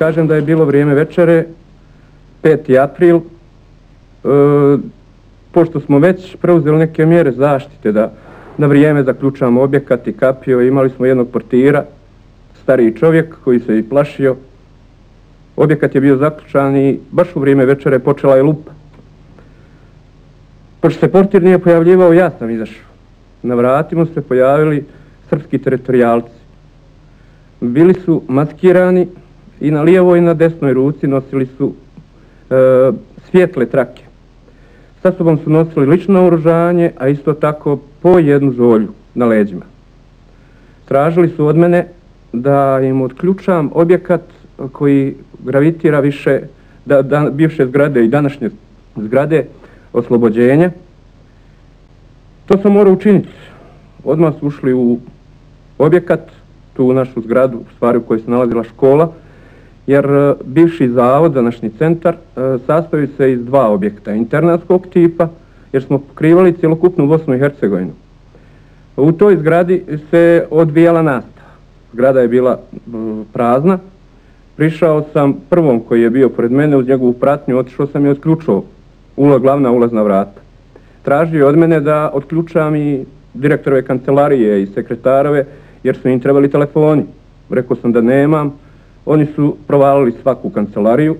kažem da je bilo vrijeme večere, 5. april, pošto smo već preuzeli neke mjere zaštite da na vrijeme zaključamo objekat i kapio, imali smo jednog portira, stariji čovjek koji se i plašio. Objekat je bio zaključan i baš u vrijeme večere počela je lupa. Pošto se portir nije pojavljivao, ja sam izašao. Na vratima se pojavili srpski teritorijalci. Bili su maskirani i na lijevoj i na desnoj ruci nosili su svijetle trake. Sa sobom su nosili lično oružanje, a isto tako po jednu zolju na leđima. Tražili su od mene da im otključam objekat koji gravitira više bivše zgrade i današnje zgrade Oslobođenja. To sam morao učiniti. Odmah su ušli u objekat, tu u našu zgradu, u stvari u kojoj se nalazila škola, jer bivši zavod, današnji centar, sastoji se iz dva objekta internatskog tipa, jer smo pokrivali cjelokupnu Bosnu i Hercegovinu. U toj zgradi se odvijala nastava. Zgrada je bila prazna. Prišao sam prvom koji je bio pred mene, uz njegovu pratnju otišao sam i otključao glavna ulazna vrata. Tražio od mene da otključam i direktorove kancelarije i sekretarove, jer su im trebali telefoni. Rekao sam da nemam. Oni su provalili svaku kancelariju.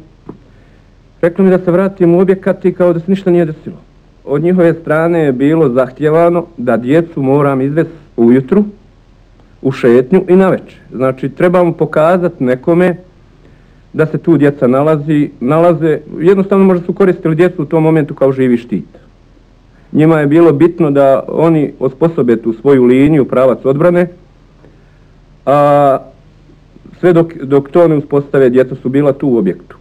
Rekli mi da se vratim u objekat i kao da se ništa nije desilo. Od njihove strane je bilo zahtjevano da djecu moram izvesti ujutru, u šetnju i naveče. Znači, trebamo pokazati nekome da se tu djeca nalaze, jednostavno možda su koristili djecu u tom momentu kao živi štit. Njima je bilo bitno da oni osposobe tu svoju liniju, pravac odbrane, a sve dok to ne uspostave, djeca su bila tu u objektu.